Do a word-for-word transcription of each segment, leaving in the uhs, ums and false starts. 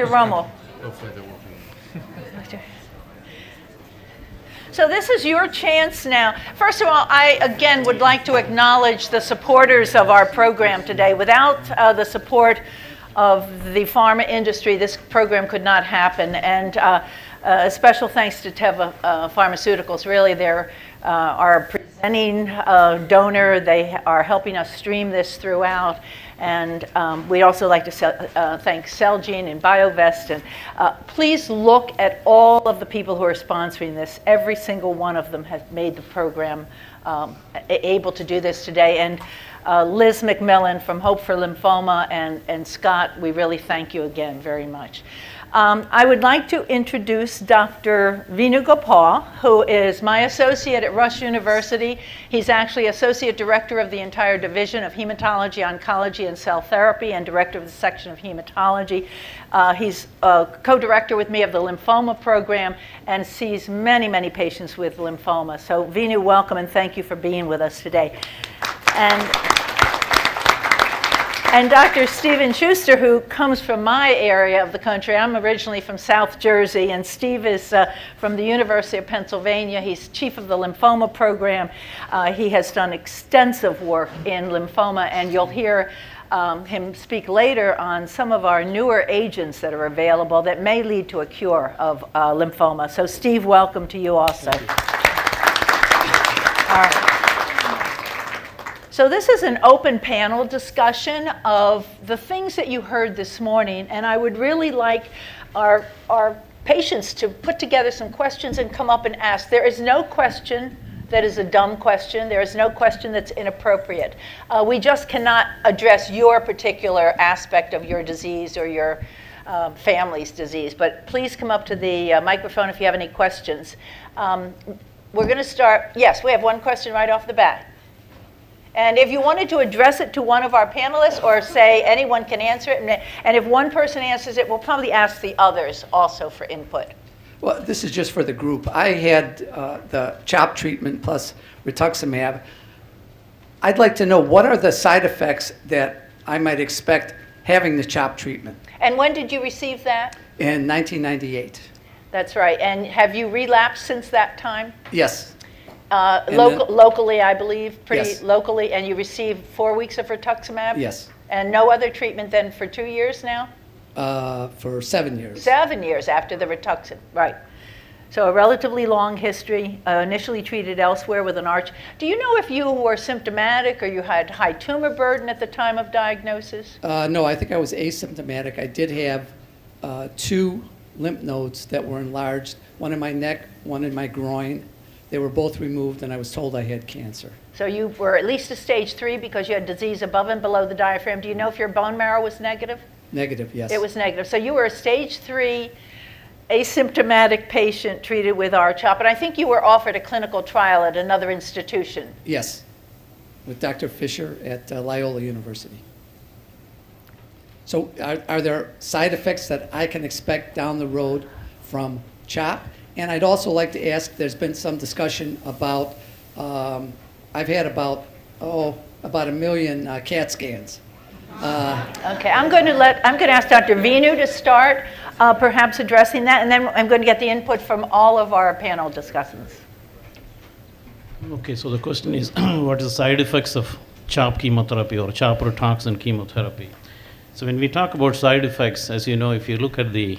Mister Rummel. Hopefully there will be. So this is your chance now. First of all, I again would like to acknowledge the supporters of our program today. Without uh, the support of the pharma industry, this program could not happen. And uh, uh, special thanks to Teva uh, Pharmaceuticals. Really, they're uh, our presenting uh, donor. They are helping us stream this throughout. And um, we'd also like to sell, uh, thank Celgene and BioVest. And uh, please look at all of the people who are sponsoring this. Every single one of them has made the program um, able to do this today. And uh, Liz McMillan from Hope for Lymphoma and, and Scott, we really thank you again very much. Um, I would like to introduce Doctor Venugopal, who is my associate at Rush University. He's actually associate director of the entire division of hematology, oncology, and cell therapy, and director of the section of hematology. Uh, he's uh, co-director with me of the lymphoma program and sees many, many patients with lymphoma. So Venu, welcome, and thank you for being with us today. And. And Doctor Steven Schuster, who comes from my area of the country. I'm originally from South Jersey, and Steve is uh, from the University of Pennsylvania. He's chief of the lymphoma program. Uh, he has done extensive work in lymphoma, and you'll hear um, him speak later on some of our newer agents that are available that may lead to a cure of uh, lymphoma. So Steve, welcome to you also. Thank you. All right. So this is an open panel discussion of the things that you heard this morning, and I would really like our, our patients to put together some questions and come up and ask. There is no question that is a dumb question. There is no question that's inappropriate. Uh, we just cannot address your particular aspect of your disease or your Um, family's disease, but please come up to the uh, microphone if you have any questions. Um, we're going to start, yes, we have one question right off the bat. And if you wanted to address it to one of our panelists or say anyone can answer it, and if one person answers it, we'll probably ask the others also for input. Well, this is just for the group. I had uh, the CHOP treatment plus rituximab. I'd like to know what are the side effects that I might expect having the CHOP treatment. And when did you receive that? In nineteen ninety-eight. That's right. And have you relapsed since that time? Yes. Uh, local, then, locally, I believe, pretty yes. locally, and you received four weeks of rituximab? Yes. And no other treatment than for two years now? Uh, for seven years. Seven years after the rituximab, right. So a relatively long history, uh, initially treated elsewhere with an arch. Do you know if you were symptomatic or you had high tumor burden at the time of diagnosis? Uh, no, I think I was asymptomatic. I did have uh, two lymph nodes that were enlarged, one in my neck, one in my groin. They were both removed, and I was told I had cancer. So you were at least a stage three because you had disease above and below the diaphragm. Do you know if your bone marrow was negative? Negative, yes. It was negative. So you were a stage three asymptomatic patient treated with R CHOP, and I think you were offered a clinical trial at another institution. Yes, with Doctor Fisher at uh, Loyola University. So are, are there side effects that I can expect down the road from CHOP? And I'd also like to ask, there's been some discussion about, um, I've had about, oh, about a million uh, CAT scans. Uh, okay, I'm going to let, I'm going to ask Doctor Venu to start, uh, perhaps addressing that, and then I'm going to get the input from all of our panel discussants. Okay, so the question is, what is the side effects of CHOP chemotherapy or CHOP rituximab chemotherapy? So when we talk about side effects, as you know, if you look at the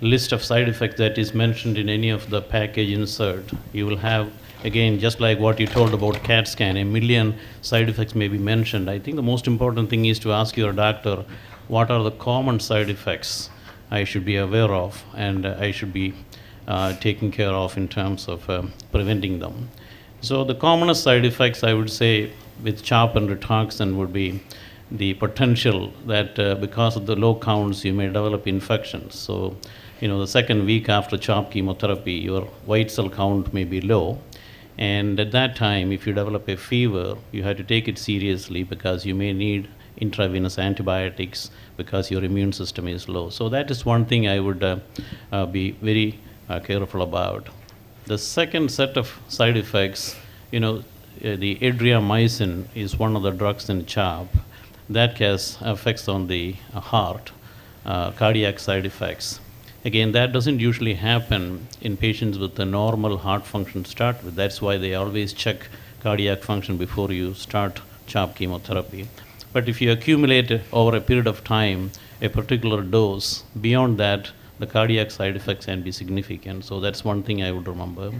list of side effects that is mentioned in any of the package insert, you will have, again, just like what you told about CAT scan, a million side effects may be mentioned. I think the most important thing is to ask your doctor, what are the common side effects I should be aware of and I should be uh, taking care of in terms of um, preventing them. So the commonest side effects, I would say, with CHOP and rituximab would be the potential that uh, because of the low counts, you may develop infections. So, you know, the second week after CHOP chemotherapy, your white cell count may be low. And at that time, if you develop a fever, you have to take it seriously because you may need intravenous antibiotics because your immune system is low. So that is one thing I would uh, uh, be very uh, careful about. The second set of side effects, you know, uh, the adriamycin is one of the drugs in CHOP. That has effects on the heart. uh, cardiac side effects. Again, that doesn't usually happen in patients with a normal heart function to start with. That's why they always check cardiac function before you start CHOP chemotherapy. But if you accumulate over a period of time a particular dose, beyond that, the cardiac side effects can be significant. So that's one thing I would remember.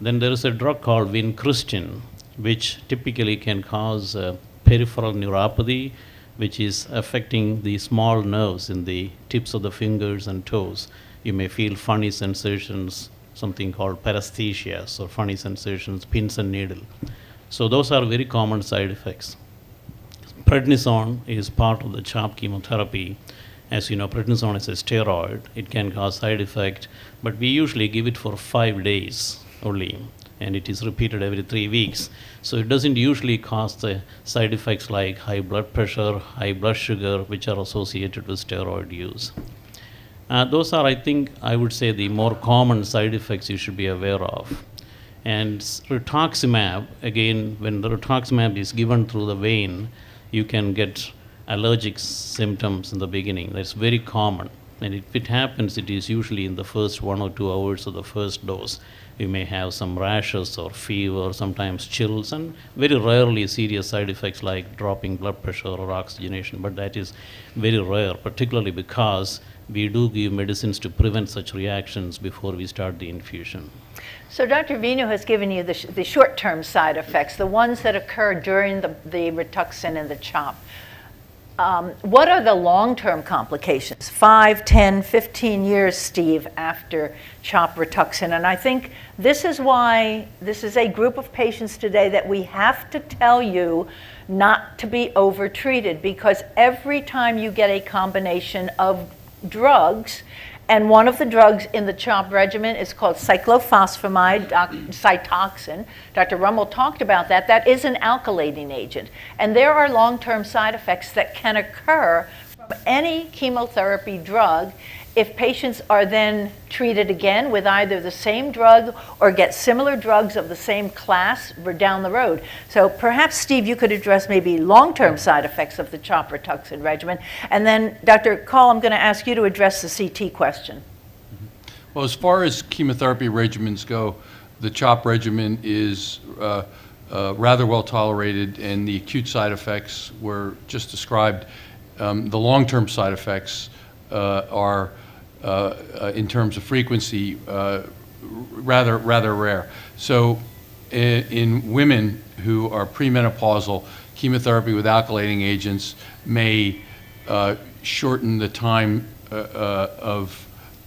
Then there is a drug called vincristine, which typically can cause uh, peripheral neuropathy, which is affecting the small nerves in the tips of the fingers and toes. You may feel funny sensations, something called paresthesias or funny sensations, pins and needle. So those are very common side effects. Prednisone is part of the CHOP chemotherapy. As you know, prednisone is a steroid. It can cause side effect, but we usually give it for five days only, and it is repeated every three weeks. So it doesn't usually cause the side effects like high blood pressure, high blood sugar, which are associated with steroid use. Uh, those are, I think, I would say the more common side effects you should be aware of. And rituximab, again, when the rituximab is given through the vein, you can get allergic symptoms in the beginning. That's very common. And if it happens, it is usually in the first one or two hours of the first dose. You may have some rashes or fever, sometimes chills, and very rarely serious side effects like dropping blood pressure or oxygenation. But that is very rare, particularly because we do give medicines to prevent such reactions before we start the infusion. So Doctor Venu has given you the, sh the short-term side effects, the ones that occur during the, the Rituxan and the CHOP. Um, what are the long-term complications, five, ten, fifteen years, Steve, after CHOP Rituxan? And I think this is why this is a group of patients today that we have to tell you not to be overtreated, because every time you get a combination of drugs, and one of the drugs in the CHOP regimen is called cyclophosphamide, Cytoxan. Doctor Rummel talked about that. That is an alkylating agent. And there are long-term side effects that can occur from any chemotherapy drug if patients are then treated again with either the same drug or get similar drugs of the same class down the road. So perhaps, Steve, you could address maybe long-term side effects of the CHOP Rituxan regimen. And then, Doctor Kaul, I'm going to ask you to address the C T question. Well, as far as chemotherapy regimens go, the CHOP regimen is uh, uh, rather well tolerated, and the acute side effects were just described. Um, the long-term side effects uh, are Uh, uh, in terms of frequency, uh, rather rather rare. So in, in women who are premenopausal, chemotherapy with alkylating agents may uh, shorten the time uh, uh, of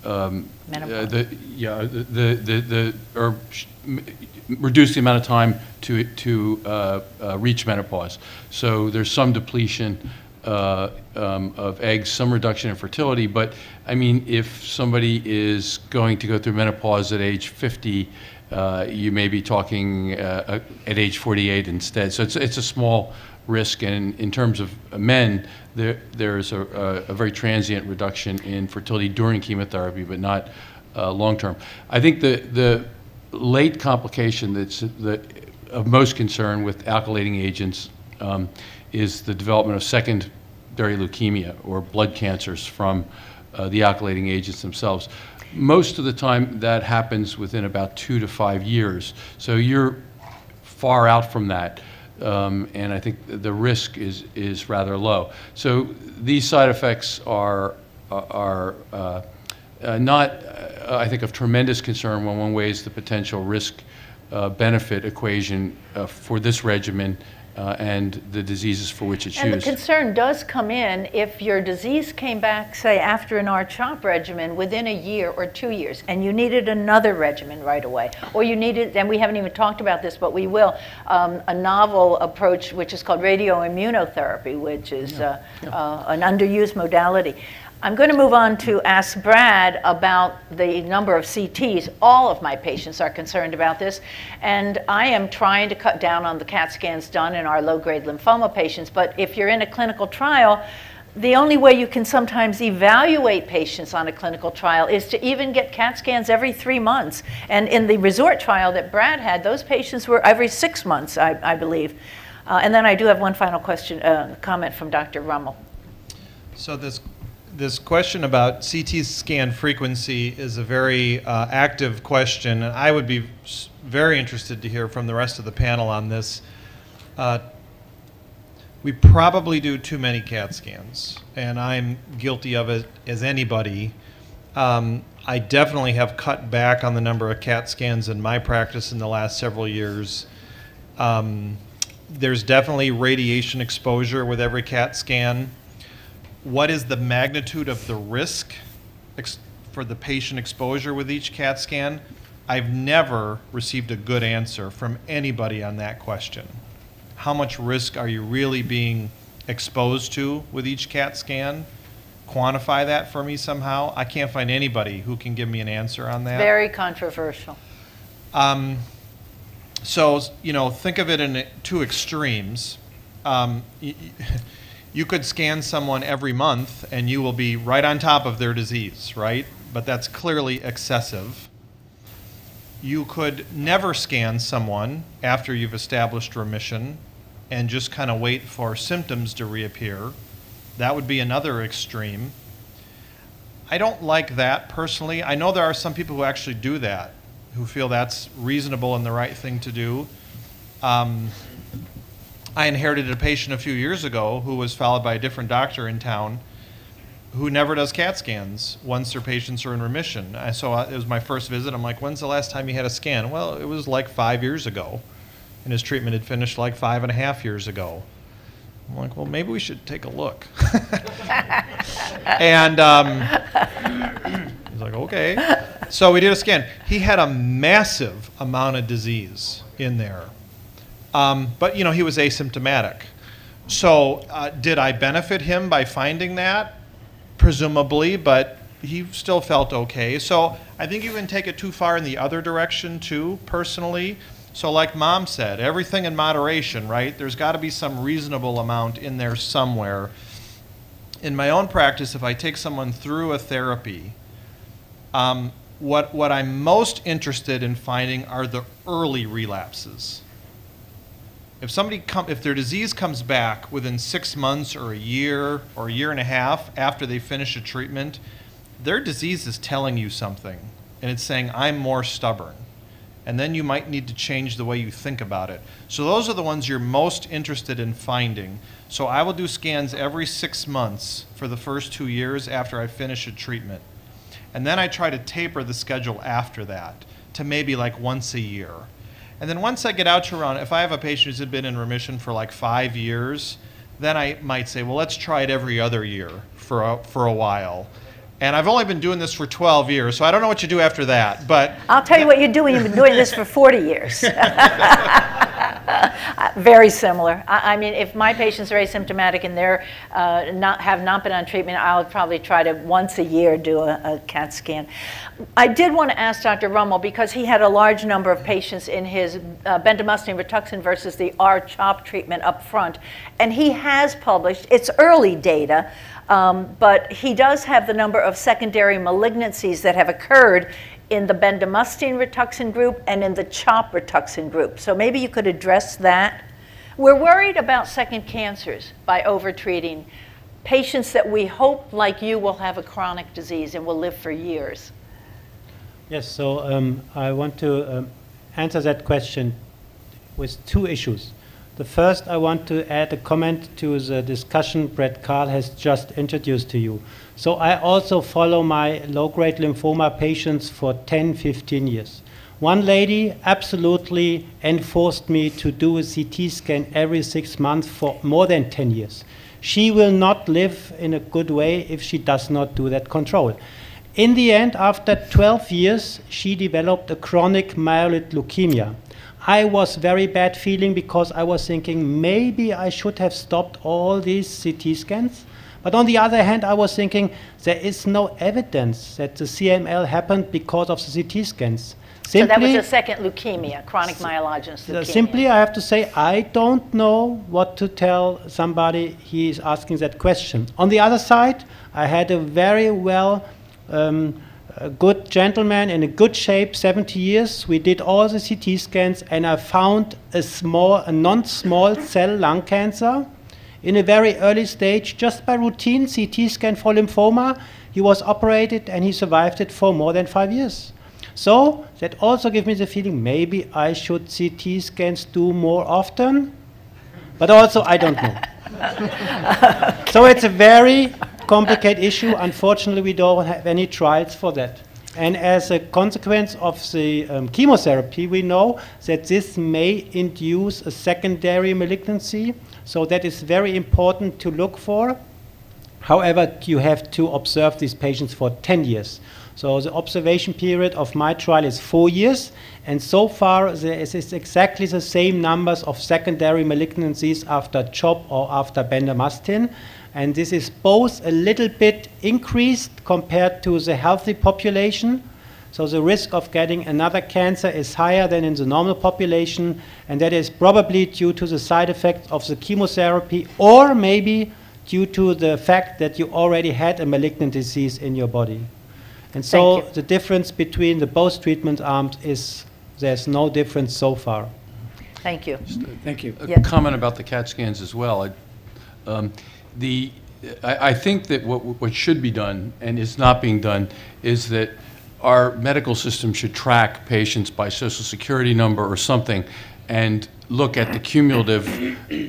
um, menopause. Uh, the, yeah, the, the, the, the, or sh m reduce the amount of time to, to uh, uh, reach menopause. So there's some depletion Uh, um, of eggs, some reduction in fertility, but I mean, if somebody is going to go through menopause at age fifty, uh, you may be talking uh, at age forty-eight instead. So it's it's a small risk, and in terms of men, there there's a, a, a very transient reduction in fertility during chemotherapy, but not uh, long term. I think the the late complication that's the of most concern with alkylating agents um, is the development of secondary leukemia or blood cancers from uh, the alkylating agents themselves. Most of the time that happens within about two to five years. So you're far out from that, um, and I think the risk is, is rather low. So these side effects are, are uh, uh, not, uh, I think, of tremendous concern when one weighs the potential risk-benefit uh, equation uh, for this regimen Uh, and the diseases for which it's used. And the concern does come in if your disease came back, say, after an R CHOP regimen within a year or two years, and you needed another regimen right away, or you needed, and we haven't even talked about this, but we will, um, a novel approach which is called radioimmunotherapy, which is yeah. Uh, yeah. Uh, an underused modality. I'm going to move on to ask Brad about the number of C Ts. All of my patients are concerned about this, and I am trying to cut down on the CAT scans done in our low-grade lymphoma patients, but if you're in a clinical trial, the only way you can sometimes evaluate patients on a clinical trial is to even get CAT scans every three months. And in the resort trial that Brad had, those patients were every six months, I, I believe. Uh, and then I do have one final question, uh, comment from Doctor Rummel. So this this question about C T scan frequency is a very uh, active question, and I would be very interested to hear from the rest of the panel on this. Uh, we probably do too many CAT scans, and I'm guilty of it as anybody. Um, I definitely have cut back on the number of CAT scans in my practice in the last several years. Um, there's definitely radiation exposure with every CAT scan. What is the magnitude of the risk ex for the patient exposure with each CAT scan? I've never received a good answer from anybody on that question. How much risk are you really being exposed to with each CAT scan? Quantify that for me somehow. I can't find anybody who can give me an answer on that. Very controversial. Um, so, you know, think of it in two extremes. Um, You could scan someone every month and you will be right on top of their disease, right? But that's clearly excessive. You could never scan someone after you've established remission and just kind of wait for symptoms to reappear. That would be another extreme. I don't like that personally. I know there are some people who actually do that, who feel that's reasonable and the right thing to do. Um, I inherited a patient a few years ago who was followed by a different doctor in town who never does CAT scans once their patients are in remission. I saw, it was my first visit, I'm like, when's the last time you had a scan? Well, it was like five years ago, and his treatment had finished like five and a half years ago. I'm like, well, maybe we should take a look. And um, he's like, okay. So we did a scan. He had a massive amount of disease in there. Um, but, you know, he was asymptomatic. So uh, did I benefit him by finding that? Presumably, but he still felt okay. So I think you can take it too far in the other direction, too, personally. So like Mom said, everything in moderation, right? There's got to be some reasonable amount in there somewhere. In my own practice, if I take someone through a therapy, um, what, what I'm most interested in finding are the early relapses. If somebody come, if their disease comes back within six months or a year or a year and a half after they finish a treatment, their disease is telling you something, and it's saying, I'm more stubborn. And then you might need to change the way you think about it. So those are the ones you're most interested in finding. So I will do scans every six months for the first two years after I finish a treatment. And then I try to taper the schedule after that to maybe like once a year. And then once I get out to run, if I have a patient who's been in remission for like five years, then I might say, well, let's try it every other year for a, for a while. And I've only been doing this for twelve years, so I don't know what you do after that. But I'll tell you what you do when you've been doing this for forty years. Very similar. I, I mean, if my patients are asymptomatic and they're uh, not have not been on treatment, I'll probably try to once a year do a, a CAT scan. I did want to ask Doctor Rummel, because he had a large number of patients in his uh, bendamustine Rituxan versus the R CHOP treatment up front, and he has published its early data. Um, but he does have the number of secondary malignancies that have occurred in the bendamustine Rituxan group and in the CHOP Rituxan group. So maybe you could address that. We're worried about second cancers by over-treating patients that we hope, like you, will have a chronic disease and will live for years. Yes, so um, I want to um, answer that question with two issues. The first, I want to add a comment to the discussion Brett Kahl has just introduced to you. So I also follow my low-grade lymphoma patients for ten, fifteen years. One lady absolutely enforced me to do a C T scan every six months for more than ten years. She will not live in a good way if she does not do that control. In the end, after twelve years, she developed a chronic myeloid leukemia. I was very bad feeling because I was thinking maybe I should have stopped all these C T scans. But on the other hand, I was thinking there is no evidence that the C M L happened because of the C T scans. Simply, so that was a second leukemia, chronic myelogenous leukemia. Simply, I have to say, I don't know what to tell somebody he is asking that question. On the other side, I had a very well um, a good gentleman in a good shape, seventy years. We did all the C T scans, and I found a small, a non-small cell lung cancer in a very early stage just by routine C T scan for lymphoma. He was operated and he survived it for more than five years. So that also gave me the feeling maybe I should C T scans do more often, but also I don't know. Okay. So it's a very complicated issue. Unfortunately, we don't have any trials for that. And as a consequence of the um, chemotherapy, we know that this may induce a secondary malignancy. So that is very important to look for. However, you have to observe these patients for ten years. So the observation period of my trial is four years. And so far, there is exactly the same numbers of secondary malignancies after CHOP or after bendamustine. And this is both a little bit increased compared to the healthy population. So the risk of getting another cancer is higher than in the normal population. And that is probably due to the side effects of the chemotherapy, or maybe due to the fact that you already had a malignant disease in your body. And so the difference between the both treatment arms is there's no difference so far. Thank you. Just, uh, thank you. A yeah. comment about the CAT scans as well. I, um, The, I, I think that what, what should be done, and is not being done, is that our medical system should track patients by social security number or something and look at the cumulative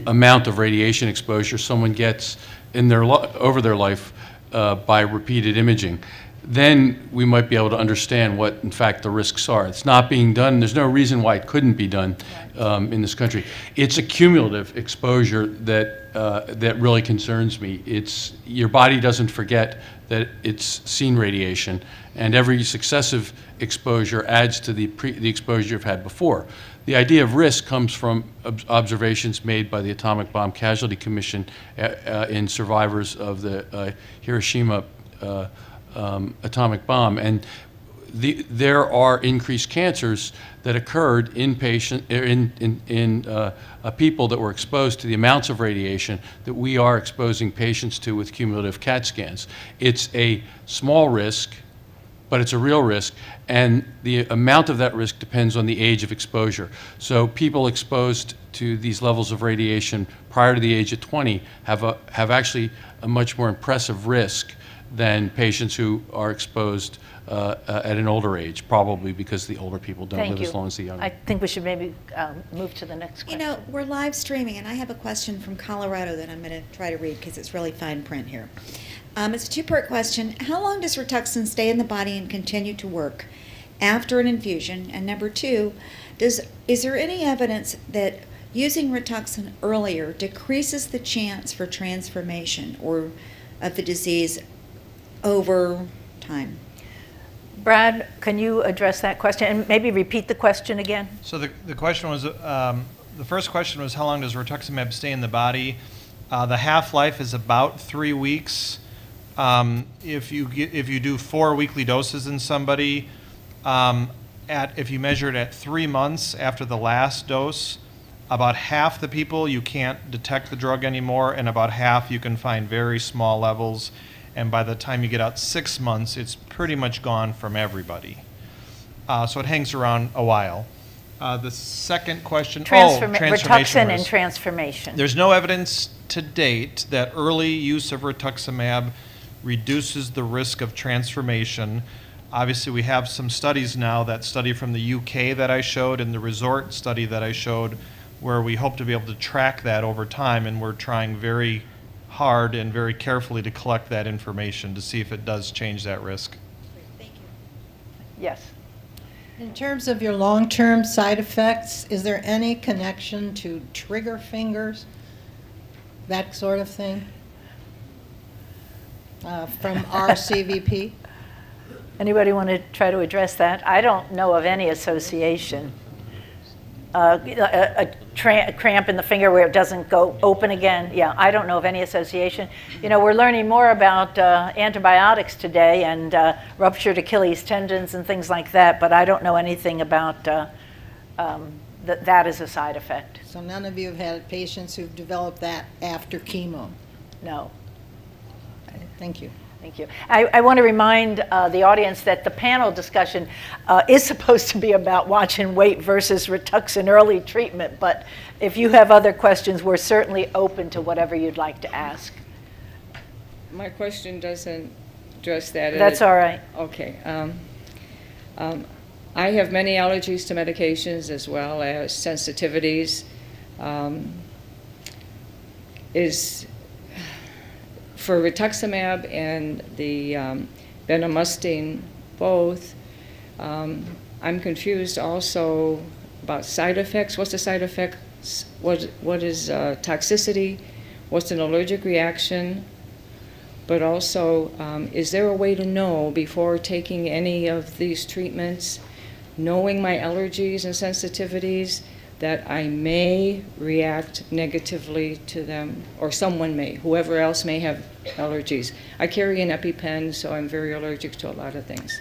amount of radiation exposure someone gets in their over their life uh, by repeated imaging. Then we might be able to understand what, in fact, the risks are. It's not being done. There's no reason why it couldn't be done um, in this country. It's a cumulative exposure that uh, that really concerns me. It's your body doesn't forget that it's seen radiation, and every successive exposure adds to the pre the exposure you've had before. The idea of risk comes from ob observations made by the Atomic Bomb Casualty Commission uh, uh, in survivors of the uh, Hiroshima. Uh, Um, atomic bomb, and the, there are increased cancers that occurred in patient in in, in uh, uh, people that were exposed to the amounts of radiation that we are exposing patients to with cumulative CAT scans. It's a small risk, but it's a real risk, and the amount of that risk depends on the age of exposure. So people exposed to these levels of radiation prior to the age of twenty have a have actually a much more impressive risk than patients who are exposed uh, uh, at an older age, probably because the older people don't Thank live you. as long as the younger. I think we should maybe um, move to the next question. You know, we're live streaming, and I have a question from Colorado that I'm going to try to read because it's really fine print here. Um, it's a two-part question. How long does Rituxan stay in the body and continue to work after an infusion? And number two, does is there any evidence that using Rituxan earlier decreases the chance for transformation or of the disease over time? Brad, can you address that question and maybe repeat the question again? So the, the question was, um, the first question was how long does rituximab stay in the body? Uh, the half-life is about three weeks. Um, if, you get, if you do four weekly doses in somebody, um, at, if you measure it at three months after the last dose, about half the people you can't detect the drug anymore, and about half you can find very small levels. And by the time you get out six months, it's pretty much gone from everybody. Uh, so it hangs around a while. Uh, the second question, Transform oh, transformation. Rituxan risk. and transformation. There's no evidence to date that early use of rituximab reduces the risk of transformation. Obviously, we have some studies now, that study from the U K that I showed and the resort study that I showed, where we hope to be able to track that over time, and we're trying very hard and very carefully to collect that information to see if it does change that risk. Thank you. Yes. In terms of your long-term side effects, is there any connection to trigger fingers, that sort of thing, uh, from R C V P? Anybody want to try to address that? I don't know of any association. Uh, a, a, tra a cramp in the finger where it doesn't go open again. Yeah, I don't know of any association. You know, we're learning more about uh, antibiotics today and uh, ruptured Achilles tendons and things like that, but I don't know anything about uh, um, that that is a side effect. So none of you have had patients who've developed that after chemo? No. Thank you. Thank you. I, I want to remind uh, the audience that the panel discussion uh, is supposed to be about watch and wait versus Rituxan early treatment, but if you have other questions, we're certainly open to whatever you'd like to ask. My question doesn't address that. That's all right. Okay. Um, um, I have many allergies to medications as well as sensitivities. Um, is for rituximab and the um, bendamustine both, um, I'm confused also about side effects. What's the side effects? What, what is uh, toxicity? What's an allergic reaction? But also, um, is there a way to know before taking any of these treatments, knowing my allergies and sensitivities, that I may react negatively to them, or someone may, whoever else may have allergies? I carry an EpiPen, so I'm very allergic to a lot of things.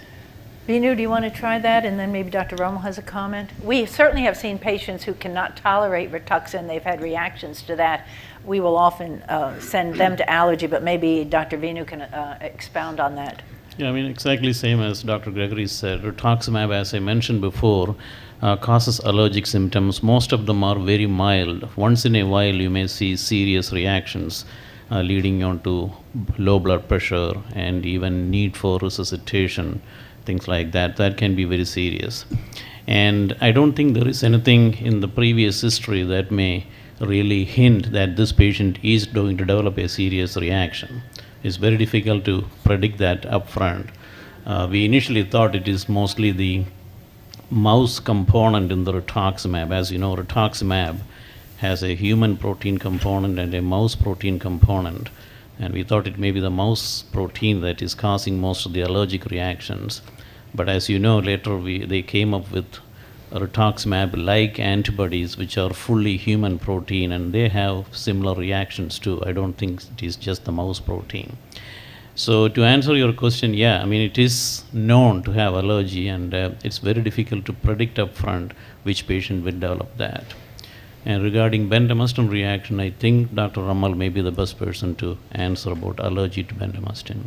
Binu, do you want to try that? And then maybe Doctor Rommel has a comment. We certainly have seen patients who cannot tolerate Rituxan. They've had reactions to that. We will often uh, send them to allergy, but maybe Doctor Binu can uh, expound on that. Yeah, I mean, exactly same as Doctor Gregory said. Rituximab, as I mentioned before, Uh, causes allergic symptoms. Most of them are very mild. Once in a while you may see serious reactions uh, leading on to low blood pressure and even need for resuscitation, things like that. That can be very serious. And I don't think there is anything in the previous history that may really hint that this patient is going to develop a serious reaction. It's very difficult to predict that up front. Uh, we initially thought it is mostly the mouse component in the rituximab. As you know, rituximab has a human protein component and a mouse protein component, and we thought it may be the mouse protein that is causing most of the allergic reactions. But as you know, later we, they came up with rituximab-like antibodies which are fully human protein, and they have similar reactions too. I don't think it is just the mouse protein. So to answer your question, yeah, I mean, it is known to have allergy, and uh, it's very difficult to predict upfront which patient will develop that. And regarding bendamustine reaction, I think Doctor Rommel may be the best person to answer about allergy to bendamustine.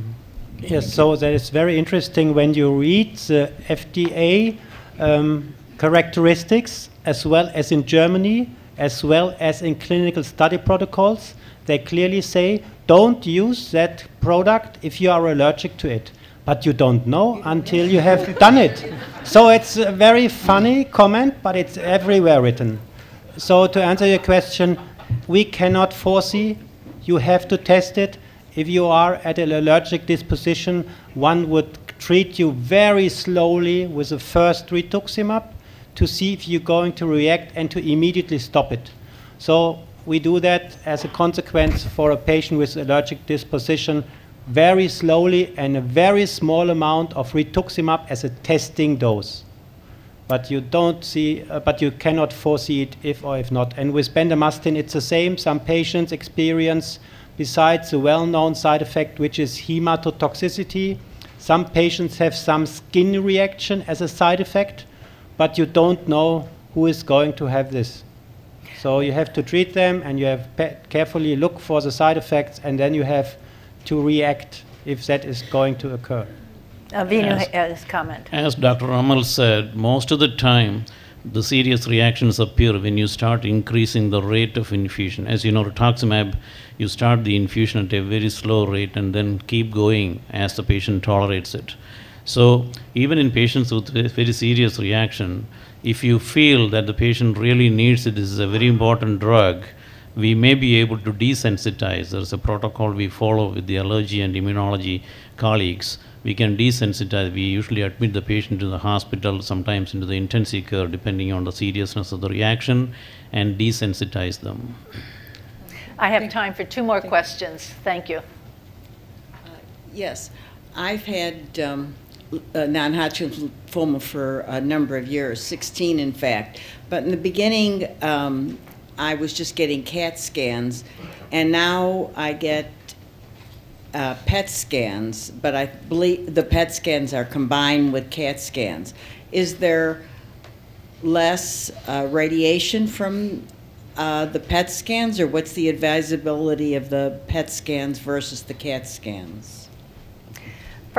Yes, so that is very interesting when you read the F D A um, characteristics, as well as in Germany, as well as in clinical study protocols. They clearly say, don't use that product if you are allergic to it. But you don't know until you have done it. So it's a very funny comment, but it's everywhere written. So to answer your question, we cannot foresee. You have to test it. If you are at an allergic disposition, one would treat you very slowly with the first rituximab to see if you're going to react and to immediately stop it. So we do that as a consequence for a patient with allergic disposition, very slowly and a very small amount of rituximab as a testing dose. But you don't see, uh, but you cannot foresee it if or if not. And with bendamustine, it's the same. Some patients experience, besides the well-known side effect, which is hematotoxicity, some patients have some skin reaction as a side effect, but you don't know who is going to have this. So you have to treat them, and you have pe carefully look for the side effects, and then you have to react if that is going to occur. Uh, Vinu has comment. As Doctor Rommel said, most of the time the serious reactions appear when you start increasing the rate of infusion. As you know, rituximab, you start the infusion at a very slow rate and then keep going as the patient tolerates it. So even in patients with a very serious reaction, if you feel that the patient really needs it, this is a very important drug, we may be able to desensitize. There's a protocol we follow with the allergy and immunology colleagues. We can desensitize. We usually admit the patient to the hospital, sometimes into the intensive care, depending on the seriousness of the reaction, and desensitize them. I have time for two more Thank questions. You. Thank you. Uh, yes, I've had um, Uh, non-Hodgkin's lymphoma for a number of years, sixteen in fact. But in the beginning, um, I was just getting CAT scans, and now I get uh, P E T scans, but I believe the P E T scans are combined with CAT scans. Is there less uh, radiation from uh, the P E T scans, or what's the advisability of the P E T scans versus the CAT scans?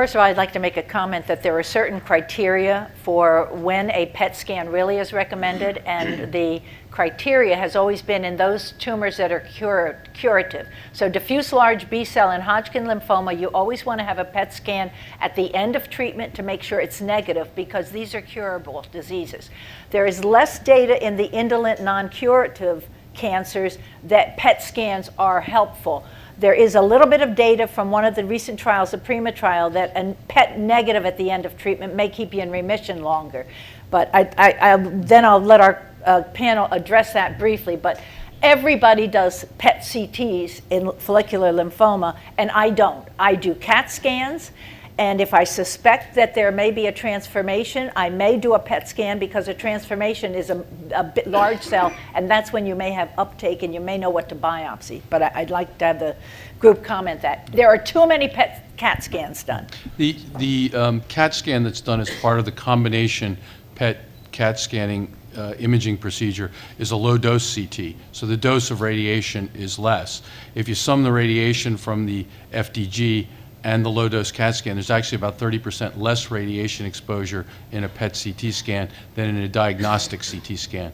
First of all, I'd like to make a comment that there are certain criteria for when a P E T scan really is recommended, and the criteria has always been in those tumors that are cure, curative. So diffuse large B-cell and Hodgkin lymphoma, you always want to have a P E T scan at the end of treatment to make sure it's negative, because these are curable diseases. There is less data in the indolent non-curative cancers that P E T scans are helpful. There is a little bit of data from one of the recent trials, the PRIMA trial, that a P E T negative at the end of treatment may keep you in remission longer. But I, I, I, then I'll let our uh, panel address that briefly. But everybody does P E T C Ts in follicular lymphoma, and I don't. I do CAT scans. And if I suspect that there may be a transformation, I may do a P E T scan, because a transformation is a, a bit large cell, and that's when you may have uptake and you may know what to biopsy. But I, I'd like to have the group comment that there are too many P E T CAT scans done. The, the um, CAT scan that's done as part of the combination P E T CAT scanning uh, imaging procedure is a low dose C T. So the dose of radiation is less. If you sum the radiation from the F D G and the low-dose CAT scan, there's actually about thirty percent less radiation exposure in a P E T C T scan than in a diagnostic C T scan.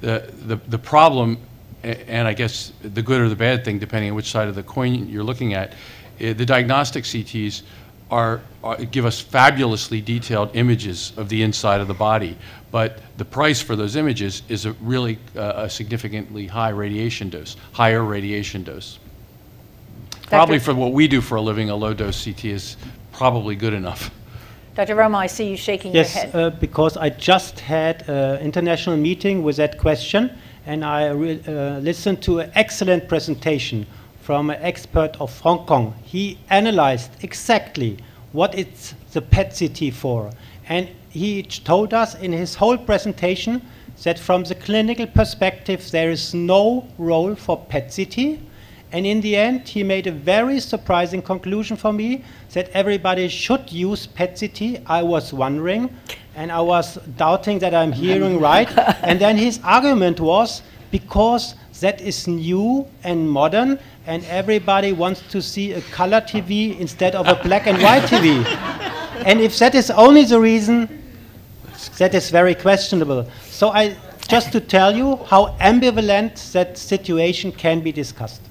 The, the, the problem, and I guess the good or the bad thing, depending on which side of the coin you're looking at, the diagnostic C Ts are, are, give us fabulously detailed images of the inside of the body, but the price for those images is a really uh, a significantly high radiation dose, higher radiation dose. Probably for what we do for a living, a low-dose C T is probably good enough. Doctor Romo, I see you shaking yes, your head. Yes, uh, because I just had an international meeting with that question, and I re uh, listened to an excellent presentation from an expert of Hong Kong. He analyzed exactly what it's the P E T C T for, and he told us in his whole presentation that from the clinical perspective, there is no role for P E T C T. And in the end, he made a very surprising conclusion for me that everybody should use P E T C T. I was wondering, and I was doubting that I'm hearing right. And then his argument was, because that is new and modern, and everybody wants to see a color T V instead of a black and white T V. And if that is only the reason, that is very questionable. So I, just to tell you how ambivalent that situation can be discussed.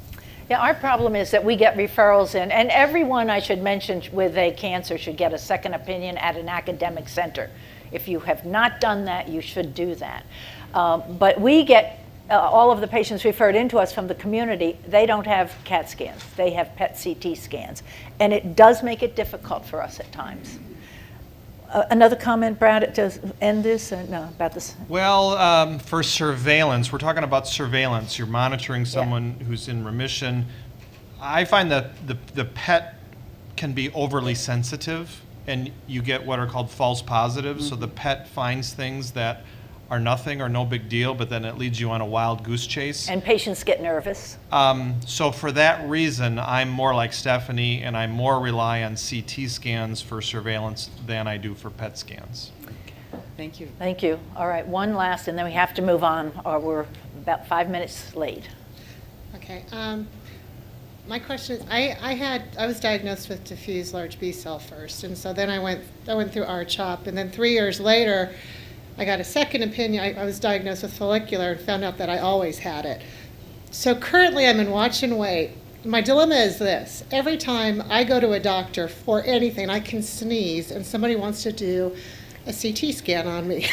Yeah, our problem is that we get referrals in, and everyone, I should mention, with a cancer should get a second opinion at an academic center. If you have not done that, you should do that. Um, but we get uh, all of the patients referred into us from the community. They don't have CAT scans. They have P E T C T scans. And it does make it difficult for us at times. Uh, another comment, Brad, to end this, or no, about this? Well, um, for surveillance, we're talking about surveillance. You're monitoring someone yeah. who's in remission. I find that the, the P E T can be overly sensitive, and you get what are called false positives. Mm-hmm. So the P E T finds things that are nothing or no big deal, but then it leads you on a wild goose chase. And patients get nervous. Um, so for that reason, I'm more like Stephanie, and I more rely on C T scans for surveillance than I do for P E T scans. Thank you. Thank you. All right, one last, and then we have to move on, or we're about five minutes late. Okay. Um, my question is, I, I had, I was diagnosed with diffuse large B-cell first, and so then I went, I went through R CHOP, and then three years later, I got a second opinion. I, I was diagnosed with follicular and found out that I always had it. So currently I'm in watch and wait. My dilemma is this. Every time I go to a doctor for anything, I can sneeze and somebody wants to do a C T scan on me.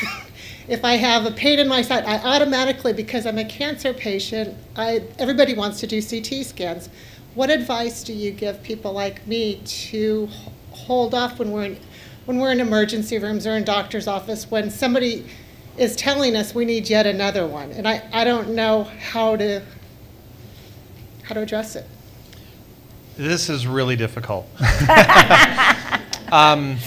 If I have a pain in my side, I automatically, because I'm a cancer patient, I, everybody wants to do C T scans. What advice do you give people like me to hold off when we're in when we're in emergency rooms or in doctor's office, when somebody is telling us we need yet another one? And I, I don't know how to, how to address it. This is really difficult. um,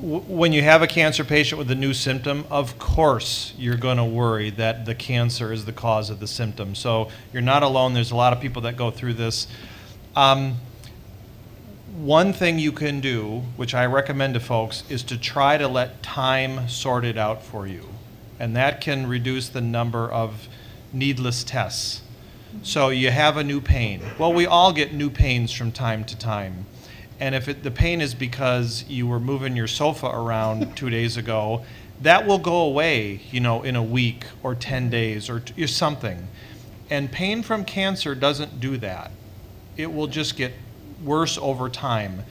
w when you have a cancer patient with a new symptom, of course you're gonna worry that the cancer is the cause of the symptom. So you're not alone. There's a lot of people that go through this. Um, One thing you can do, which I recommend to folks, is to try to let time sort it out for you. And that can reduce the number of needless tests. So you have a new pain. Well, we all get new pains from time to time. And if it, the pain is because you were moving your sofa around two days ago, that will go away, you know, in a week or ten days or, t or something. And pain from cancer doesn't do that. It will just get worse over time.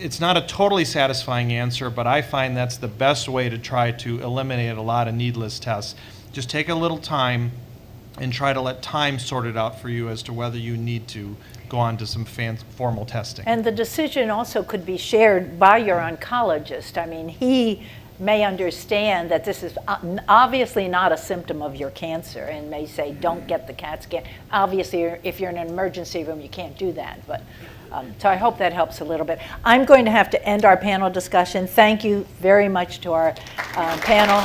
It's not a totally satisfying answer, but I find that's the best way to try to eliminate a lot of needless tests. Just take a little time and try to let time sort it out for you as to whether you need to go on to some fan formal testing. And the decision also could be shared by your oncologist. I mean, he may understand that this is obviously not a symptom of your cancer and may say, don't get the CAT scan. Obviously, if you're in an emergency room, you can't do that. But um, so I hope that helps a little bit. I'm going to have to end our panel discussion. Thank you very much to our uh, panel.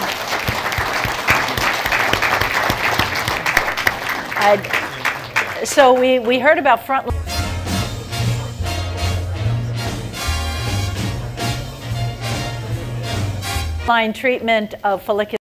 I'd, so we, we heard about front... treatment of follicular